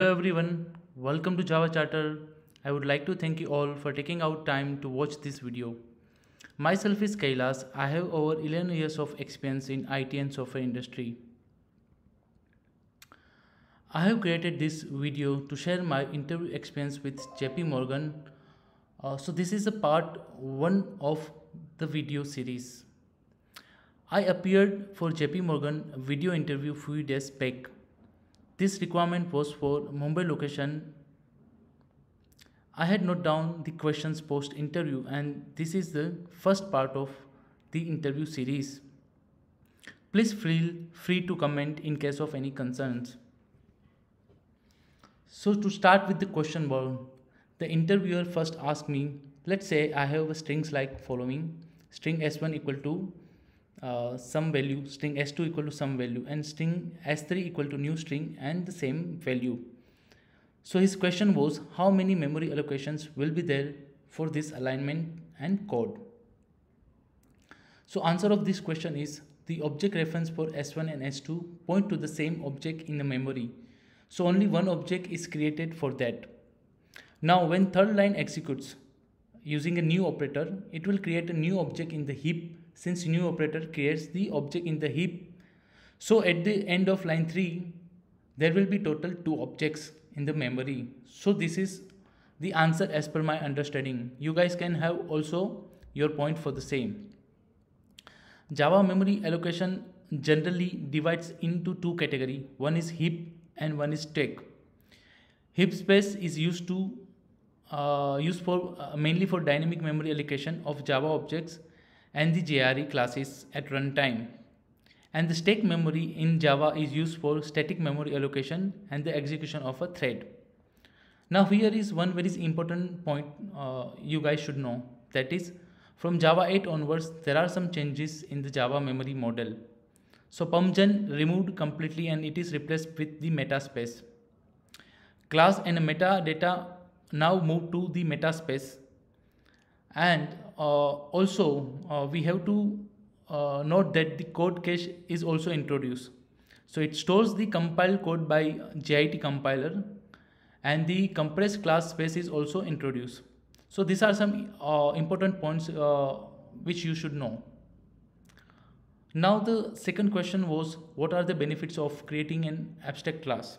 Hello everyone, welcome to Java Charter. I would like to thank you all for taking out time to watch this video. Myself is Kailash. I have over 11 years of experience in IT and software industry. I have created this video to share my interview experience with JPMorgan. So this is a part 1 of the video series. I appeared for JPMorgan video interview few days back. This requirement was for Mumbai location. I had noted down the questions post interview, and this is the first part of the interview series. Please feel free to comment in case of any concerns. So to start with the question board, the interviewer first asked me, let's say I have strings like following, string s1 equal to some value, string s2 equal to some value, and string s3 equal to new string and the same value. So his question was, how many memory allocations will be there for this alignment and code? So answer of this question is, the object reference for s1 and s2 point to the same object in the memory. So only one object is created for that. Now when third line executes using a new operator, it will create a new object in the heap, since new operator creates the object in the heap. So at the end of line 3, there will be total 2 objects in the memory. So this is the answer as per my understanding. You guys can have also your point for the same. Java memory allocation generally divides into 2 categories. One is heap and one is stack. Heap space is used mainly for dynamic memory allocation of Java objects and the JRE classes at runtime. And the stack memory in Java is used for static memory allocation and the execution of a thread. Now here is one very important point you guys should know. That is, from Java 8 onwards, there are some changes in the Java memory model. So PermGen removed completely and it is replaced with the meta space. Class and metadata now move to the meta space. And we have to note that the code cache is also introduced. So it stores the compiled code by JIT compiler, and the compressed class space is also introduced. So these are some important points which you should know. Now the second question was, what are the benefits of creating an abstract class?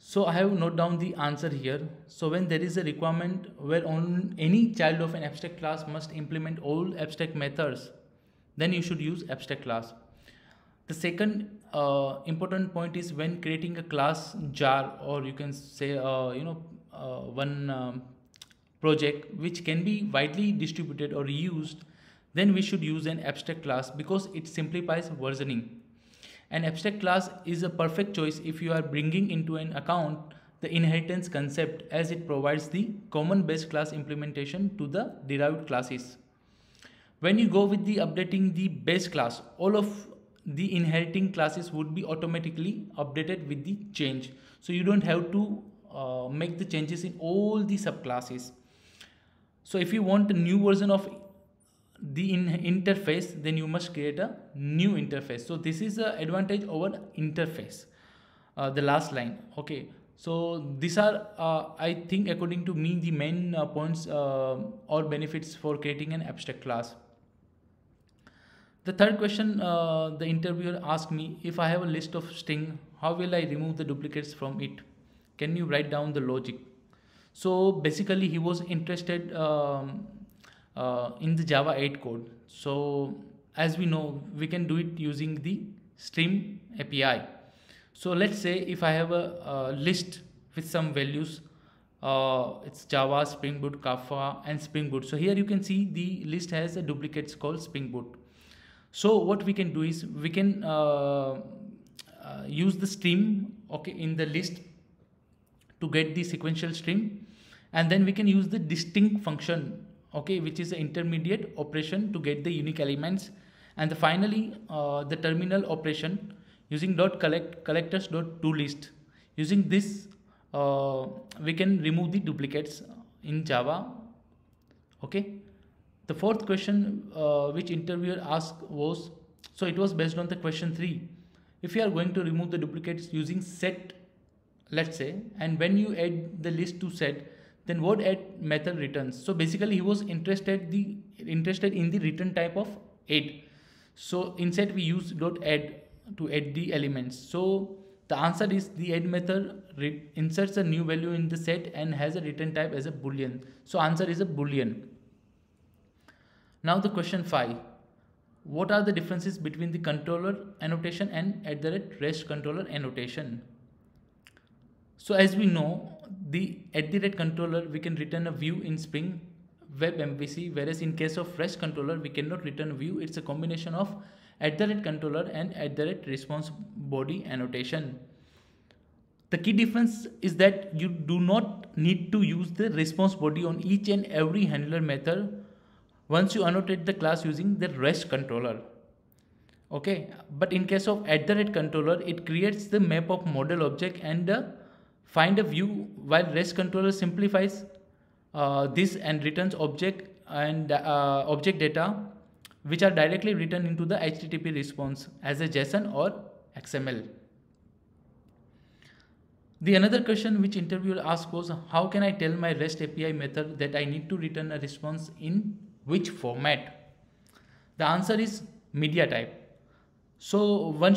So I have noted down the answer here. So when there is a requirement where on any child of an abstract class must implement all abstract methods, then you should use abstract class. The second important point is, when creating a class jar, or you can say one project which can be widely distributed or reused, then we should use an abstract class because it simplifies versioning. An abstract class is a perfect choice if you are bringing into an account the inheritance concept, as it provides the common base class implementation to the derived classes. When you go with the updating the base class, all of the inheriting classes would be automatically updated with the change. So you don't have to make the changes in all the subclasses. So if you want a new version of the interface, then you must create a new interface. So this is the advantage over interface, the last line. Okay, so these are I think, according to me, the main points or benefits for creating an abstract class. The third question the interviewer asked me, if I have a list of string, how will I remove the duplicates from it? Can you write down the logic? So basically he was interested in the Java 8 code. So as we know, we can do it using the Spring API. So let's say if I have a list with some values, it's Java, Spring Boot, Kafka, and Spring Boot. So here you can see the list has a duplicates called Spring Boot. So what we can do is, we can use the stream, okay, in the list to get the sequential stream, and then we can use the distinct function, okay, which is the intermediate operation to get the unique elements, and the finally the terminal operation using collectors.toList. Using this we can remove the duplicates in Java. Okay, the fourth question which interviewer asked was, so it was based on the question 3, if you are going to remove the duplicates using set let's say, and when you add the list to set, then what add method returns. So basically he was interested in the return type of add. So in set we use .add to add the elements. So the answer is the add method inserts a new value in the set and has a return type as a boolean. So answer is a boolean. Now the question 5. What are the differences between the controller annotation and @rest controller annotation? So as we know, the @ controller, we can return a view in Spring Web MVC, whereas in case of REST controller, we cannot return a view. It's a combination of @ controller and @ response body annotation. The key difference is that you do not need to use the response body on each and every handler method once you annotate the class using the REST controller. Okay, but in case of @ controller, it creates the map of model object and find a view, while REST controller simplifies this and returns object and object data which are directly written into the HTTP response as a JSON or XML. The another question which interviewer asked was, how can I tell my REST API method that I need to return a response in which format? The answer is media type. So one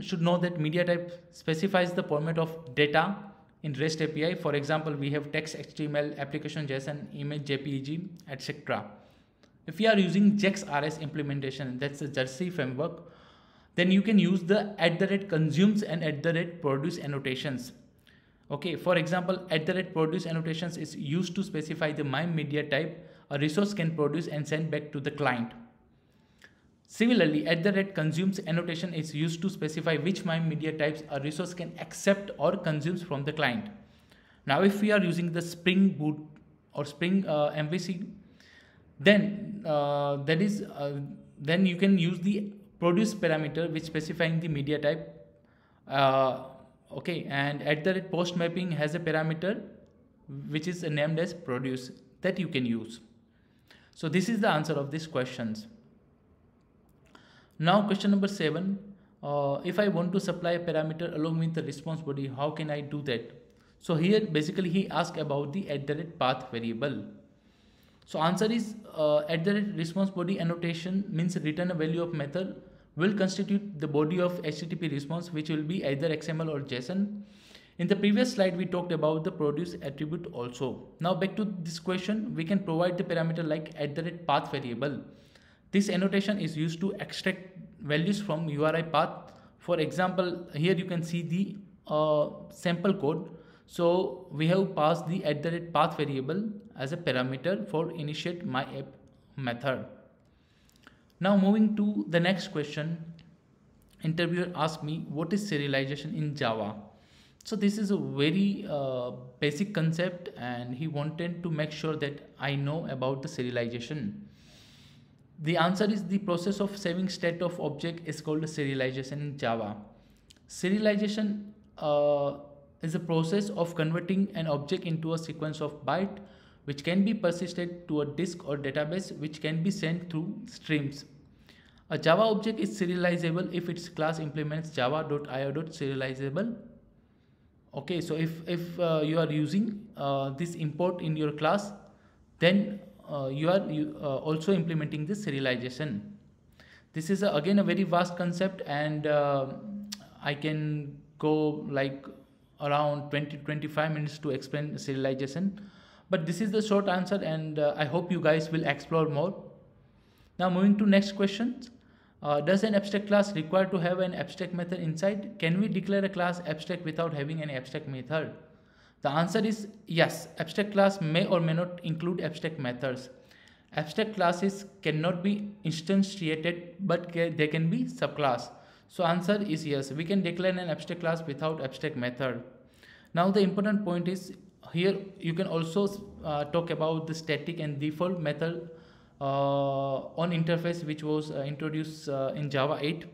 should know that media type specifies the format of data in REST API. For example, we have text, HTML, application, JSON, image, JPEG, etc. If you are using JAX-RS implementation, that's the Jersey framework, then you can use the @ consumes and @ produce annotations. Okay, for example, @ produce annotations is used to specify the my media type a resource can produce and send back to the client. Similarly, @ consumes annotation is used to specify which MIME media types a resource can accept or consumes from the client. Now, if we are using the Spring Boot or Spring MVC, then you can use the produce parameter which specifying the media type. Okay, and @ post mapping has a parameter which is named as produce that you can use. So this is the answer of these questions. Now question number 7, if I want to supply a parameter along with the response body, how can I do that? So here basically he asked about the @ path variable. So answer is @ response body annotation means return a value of method will constitute the body of HTTP response, which will be either XML or JSON. In the previous slide, we talked about the produce attribute also. Now back to this question, we can provide the parameter like @ path variable. This annotation is used to extract values from URI path. For example, here you can see the sample code. So we have passed the @ path variable as a parameter for initiate my app method. Now moving to the next question, interviewer asked me, what is serialization in Java? So this is a very basic concept, and he wanted to make sure that I know about the serialization. The answer is the process of saving state of object is called serialization in Java. Serialization is a process of converting an object into a sequence of bytes which can be persisted to a disk or database, which can be sent through streams. A Java object is serializable if its class implements java.io.serializable. Okay, so if you are using this import in your class, then you are also implementing this serialization. This is again a very vast concept, and I can go like around 20-25 minutes to explain serialization, but this is the short answer, and I hope you guys will explore more. Now moving to next question, does an abstract class require to have an abstract method inside? Can we declare a class abstract without having an abstract method? The answer is yes. Abstract class may or may not include abstract methods. Abstract classes cannot be instantiated, but they can be subclass. So answer is yes. We can declare an abstract class without abstract method. Now the important point is here you can also talk about the static and default method on interface, which was introduced in Java 8.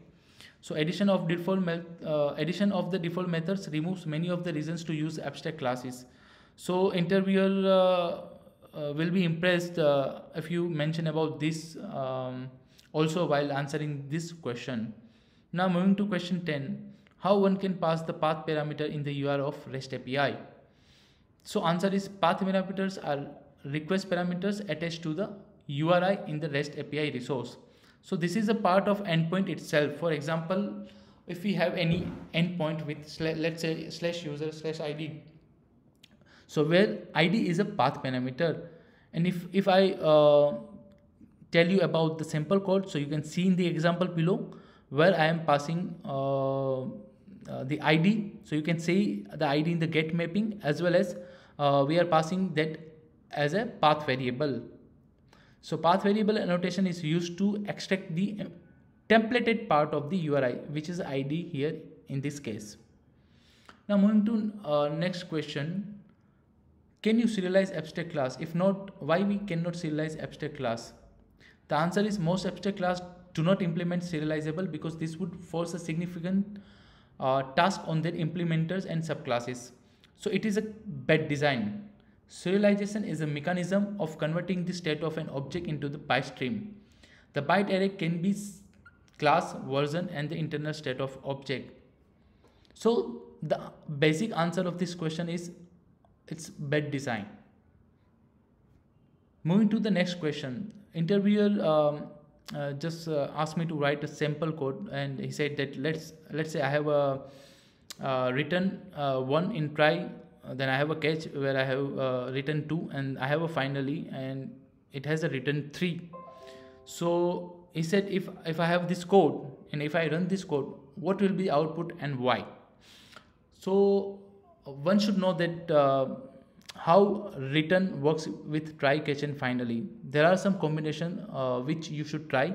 So addition of the default methods removes many of the reasons to use abstract classes. So interviewer will be impressed if you mention about this also while answering this question. Now moving to question 10, how one can pass the path parameter in the UR of REST API? So answer is path parameters are request parameters attached to the URI in the REST API resource. So this is a part of endpoint itself. For example, if we have any endpoint with let's say /user/id, so where ID is a path parameter, and if I tell you about the sample code, so you can see in the example below where I am passing the ID. So you can see the ID in the get mapping, as well as we are passing that as a path variable. So path variable annotation is used to extract the templated part of the URI, which is ID here in this case. Now moving to next question. Can you serialize abstract class? If not, why we cannot serialize abstract class? The answer is most abstract class do not implement serializable because this would force a significant task on their implementers and subclasses. So it is a bad design. Serialization is a mechanism of converting the state of an object into the byte stream. The byte array can be class, version, and the internal state of object. So the basic answer of this question is it's bad design. Moving to the next question. Interviewer just asked me to write a sample code, and he said that let's say I have a written one in try. Then I have a catch where I have written 2, and I have a finally, and it has a written 3. So he said if I have this code and if I run this code, what will be output and why? So one should know that how return works with try, catch, and finally. There are some combination which you should try.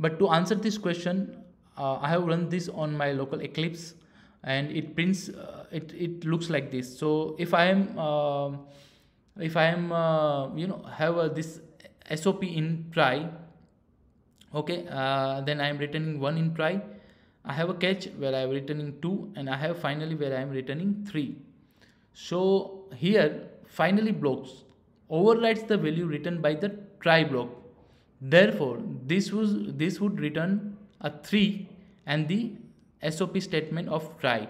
But to answer this question, I have run this on my local Eclipse, and it prints it looks like this. So if I am you know, have this SOP in try, okay, then I am returning 1 in try. I have a catch where I am returning 2, and I have finally where I am returning 3. So here finally blocks overrides the value written by the try block. Therefore this would return a 3 and the SOP statement of try.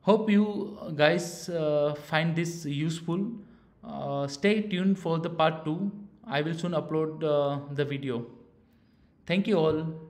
Hope you guys find this useful. Stay tuned for the part 2. I will soon upload the video. Thank you all.